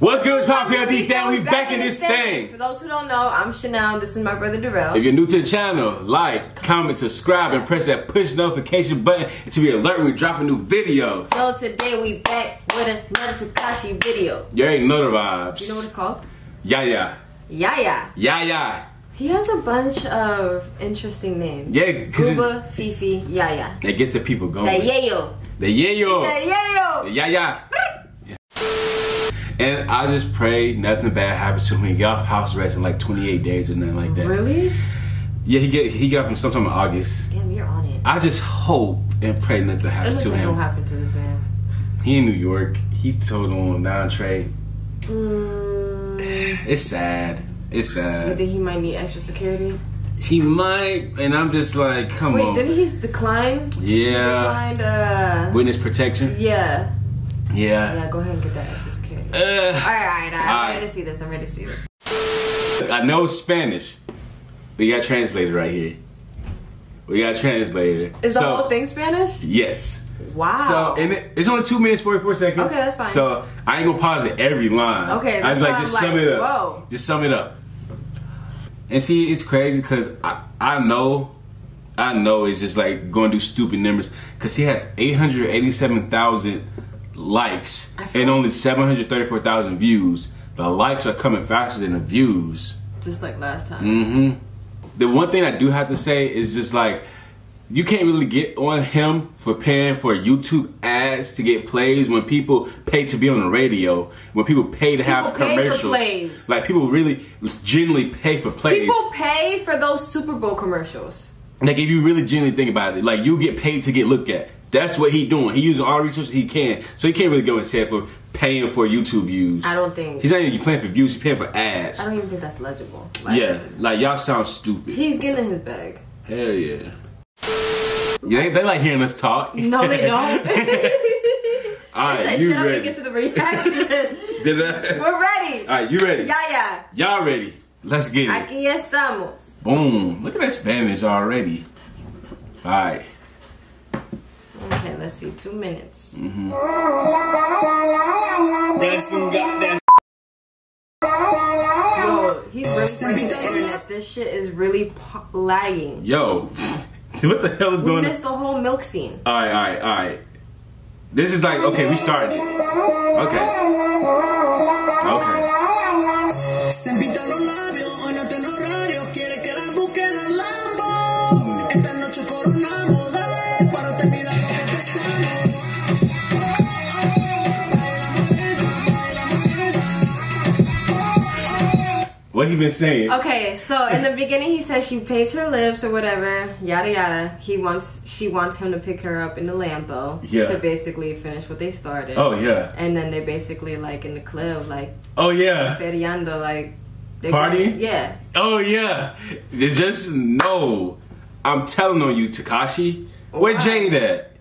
What's good, Pop PLD family? We back in this thing. For those who don't know, I'm Chanel. This is my brother Derrell. If you're new to the channel, like, comment, subscribe, and press that push notification button to be alert when we dropping new videos. So today we back with another Tekashi video. You ain't know the vibes. You know what it's called? YAYA. YAYA. YAYA. He has a bunch of interesting names. Yeah, Gooba, Fifi, YAYA. That gets the people going. The yayo. The yayo. The yayo. The YAYA. And I just pray nothing bad happens to him. He got off house arrest in like 28 days or nothing like that. Really? Yeah, he got from sometime in August. Damn, you're on it. I just hope and pray nothing happens to him. Nothing happened to this man. He in New York. He told on non-trade. It's sad. It's sad. You think he might need extra security? He might, and I'm just like, come on. Wait, didn't he decline? Yeah. He declined witness protection? Yeah. Yeah. Yeah, go ahead and get that extra security. All right. I'm ready to see this. I know Spanish. We got a translator right here. Is the whole thing Spanish? Yes. Wow. So, and it's only 2 minutes, 44 seconds. Okay, that's fine. So, I ain't gonna pause at every line. Okay, that's fine. I was like, just sum it up. Whoa. Just sum it up. And see, it's crazy because I know it's just like going to do stupid numbers because he has 887,000 likes and only 734,000 views. The likes are coming faster than the views. Just like last time. Mm-hmm. The one thing I do have to say is just like, you can't really get on him for paying for YouTube ads to get plays when people pay to be on the radio, when people pay to have commercials. Like, people really genuinely pay for plays. People pay for those Super Bowl commercials. Like, if you really genuinely think about it, like, you get paid to get looked at. That's what he doing. He using all the resources he can. So he can't really go his head for paying for YouTube views. I don't think. He's not even paying for views. He's paying for ads. I don't even think that's legible. Like, yeah. Like, y'all sound stupid. He's getting in his bag. Hell yeah. Yeah, they like hearing us talk. No, they don't. All right, they said, shut up and get to the reaction. We're ready. All right, you ready? Yeah, yeah. Y'all ready? Let's get it. Aquí estamos. Boom. Look at that Spanish already. All right. Okay, let's see. 2 minutes. Mm-hmm. Yo, he's really breaking the internet. This shit is really lagging. Yo, what the hell is going on? We missed the whole milk scene. All right. This is like, okay, we started it. Okay. What he been saying? Okay, so in the beginning he says she paints her lips or whatever, yada yada. She wants him to pick her up in the Lambo to basically finish what they started. Oh yeah. And then they basically like in the club like. Oh yeah. Feriando, like. Party? Yeah. Oh yeah. They just know. I'm telling on you, Tekashi. Where Jade at?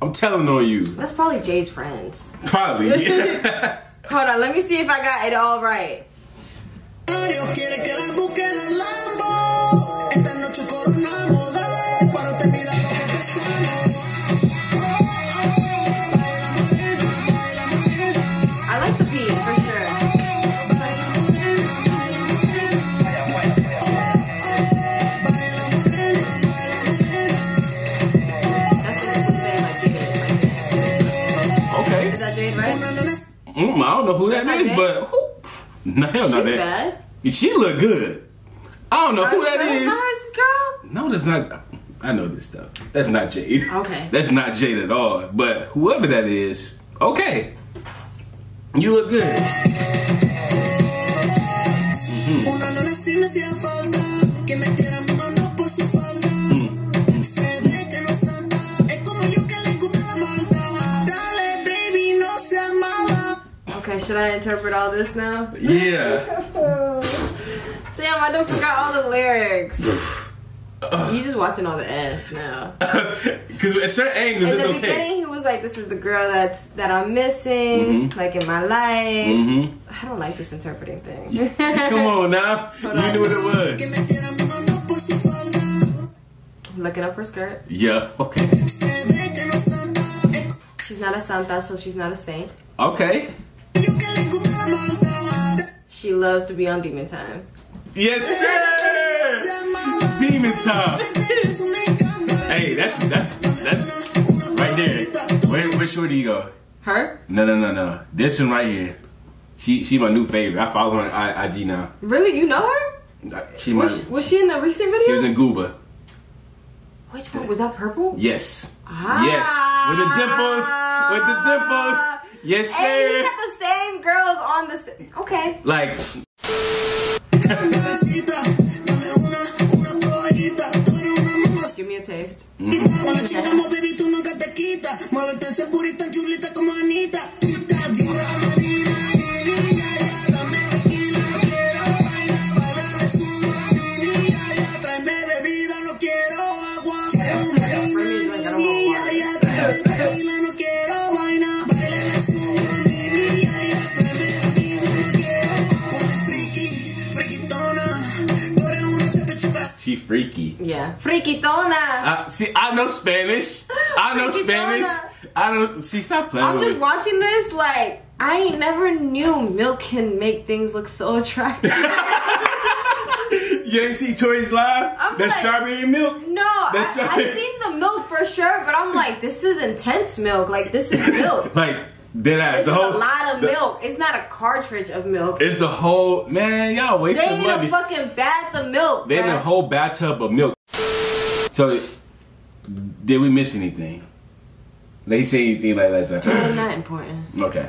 I'm telling on you. That's probably Jade's friend. Probably. Yeah. Hold on, let me see if I got it all right. I like the beat for sure. Okay. Is that Jade, right? I don't know who that is, but who? No, hell no, that. Bad. She look good. I don't know who that is. That's girl? No, that's not. I know this stuff. That's not Jade. Okay. That's not Jade at all. But whoever that is, okay. You look good. Okay, should I interpret all this now? Yeah. Damn, I done forgot all the lyrics. You just watching all the ass now. Because at certain angles, it's okay. In the beginning, he was like, "This is the girl that I'm missing, like in my life." I don't like this interpreting thing. Come on now, you knew what it was. Looking up her skirt. Yeah. Okay. She's not a santa, so she's not a saint. Okay. She loves to be on Demon Time. Yes, sir! Demon Time. Hey, that's right there. Where shorty you go? Her? No. This one right here. She my new favorite. I follow her on IG now. Really? You know her? Was she in the recent video? She was in Gooba. Which one? Was that purple? Yes. Ah. Yes. With the dimples. With the dimples. Yes, sir. And you got the same girls on the same. Okay. Like. Give me a taste. She freaky. Yeah. Friquitona. See, I know Spanish. I know Spanish. I don't see. Stop playing. I'm just watching this. Like, I never knew milk can make things look so attractive. You ain't see Tori's live? I'm that like, strawberry milk? No, I've seen the milk for sure, but I'm like, this is intense milk. Like, this is milk. Like. This is a lot of milk. It's not a cartridge of milk. It's a whole, man, y'all wasting money. They need a fucking bath of milk. They need a whole bathtub of milk. So, did we miss anything? They say anything like that? It's not important. Okay.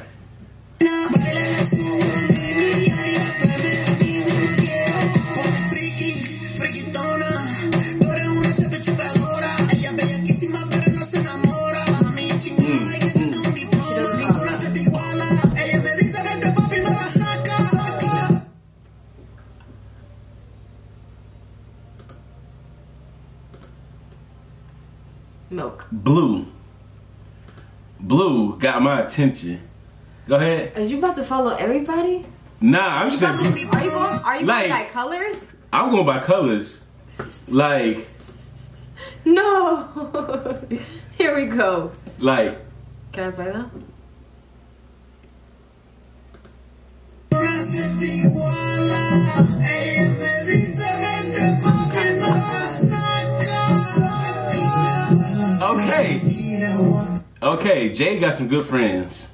Milk. Blue got my attention. Go ahead. Are you about to follow everybody? Nah, I'm saying. Are you like, going by colors? I'm going by colors. Like. No. Here we go. Like. Can I play that? Okay, Jade got some good friends.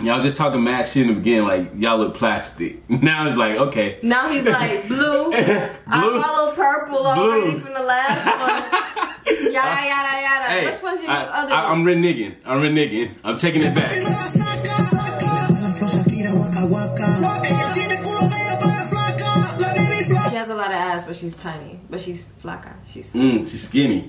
Y'all just talking mad shit in the beginning, like y'all look plastic. Now it's like, okay. Now he's like, blue. I follow purple already from the last one. Yada yada yada. Hey, which one's your other one? I'm reneging. I'm reneging. I'm taking it back. She has a lot of ass, but she's tiny. But she's flaca. She's skinny.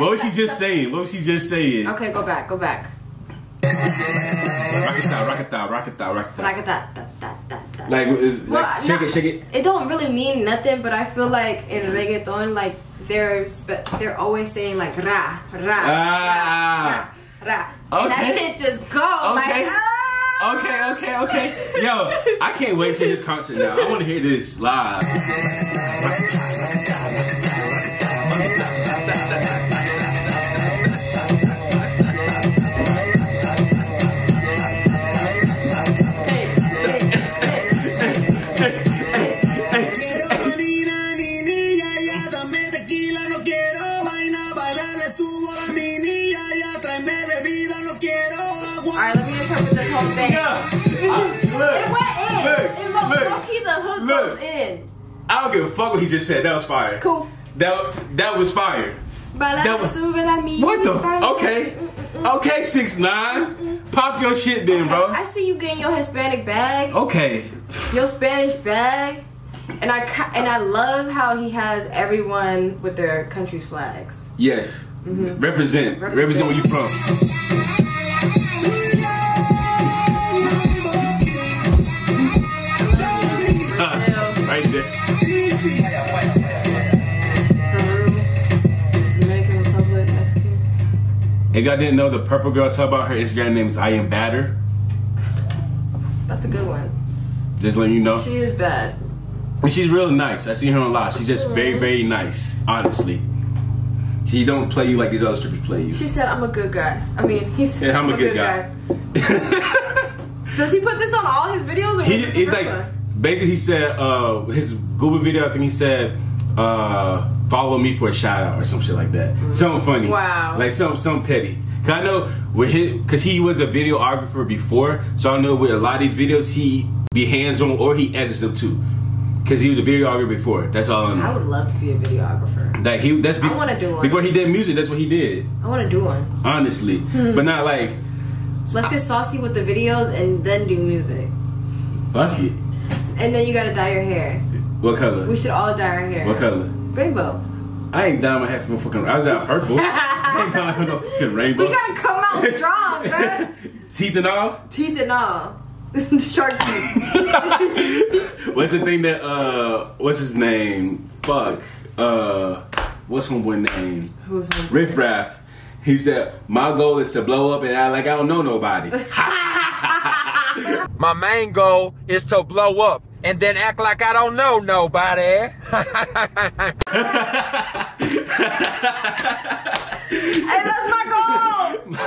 What was she just saying? What was she just saying? Okay, go back, go back. Rocket that, rocket that, rocket that, rocket that. Like, well, shake it, shake it. It don't really mean nothing, but I feel like in reggaeton, like they're always saying like ra, ra, ra, ra, ra. And that shit just goes like. Okay. Yo, I can't wait to this concert now. I want to hear this live. I don't give a fuck what he just said. That was fire. Cool. That was fire. That was, what the? Okay. Okay, 6ix9ine. Pop your shit then, okay, bro. I see you getting your Hispanic bag. Okay. Your Spanish bag. And I love how he has everyone with their country's flags. Yes. Mm-hmm. Represent where you from. Right there. Dominican Republic, Mexico. If y'all didn't know, the purple girl talk about her Instagram name is I Am Batter. That's a good one. Just letting you know. She is bad. And she's really nice. I see her on live. She's just very, very nice, honestly. She don't play you like these other strippers play you. She said, I'm a good guy. I mean, he said, yeah, I'm a good guy. Does he put this on all his videos? Or he's like, basically he said, his Gooba video, I think he said, follow me for a shout out or some shit like that. Mm-hmm. Something funny. Wow. Like something petty. Cause I know with his, cause he was a videographer before, so I know with a lot of these videos he be hands on or he edits them too. Cause he was a videographer before. That's all I know. I would love to be a videographer. Like I want to do one. Before he did music, that's what he did. I want to do one. Honestly, but not like. Let's get saucy with the videos and then do music. Fuck it. And then you gotta dye your hair. What color? We should all dye our hair. What color? Rainbow. I ain't dyeing my hair from fucking. I dye purple. I ain't dyeing no fucking rainbow. We gotta come out strong, man. Teeth and all. Teeth and all. Shark teeth. What's the thing that what's his name? Fuck. What's homeboy name? Who's homeboy? Riffraff. He said, my goal is to blow up and act like I don't know nobody. My main goal is to blow up and then act like I don't know nobody. Hey, that's my goal.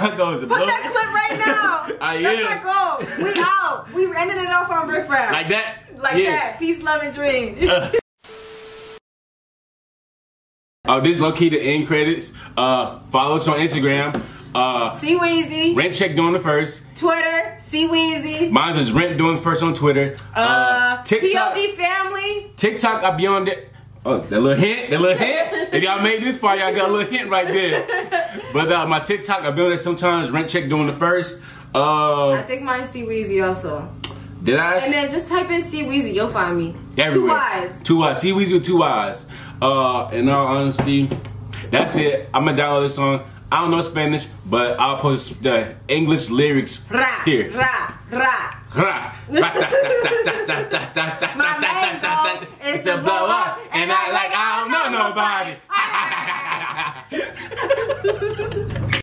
My goal is to blow up. Put that clip right now. That's my goal. We out. We ended it off on Riffraff. Like that? Like that. Peace, love, and dreams. Oh, this is low key the end credits. Follow us on Instagram. C-Weezy. Rent Check doing the first. Twitter, C-Weezy. Mine is Rent doing first on Twitter. TikTok. POD family. TikTok, I be on there. Oh, that little hint, that little hint. If y'all made this far, y'all got a little hint right there. But my TikTok, I be on there sometimes. Rent Check doing the first. I think mine's C-Weezy also. Did I? And then just type in C-Weezy, you'll find me. Everywhere. Two Y's. C-Weezy with two Y's. In all honesty, that's it. I'm gonna download this song. I don't know Spanish, but I'll post the English lyrics here. My main goal is to blow up and act like I don't know nobody.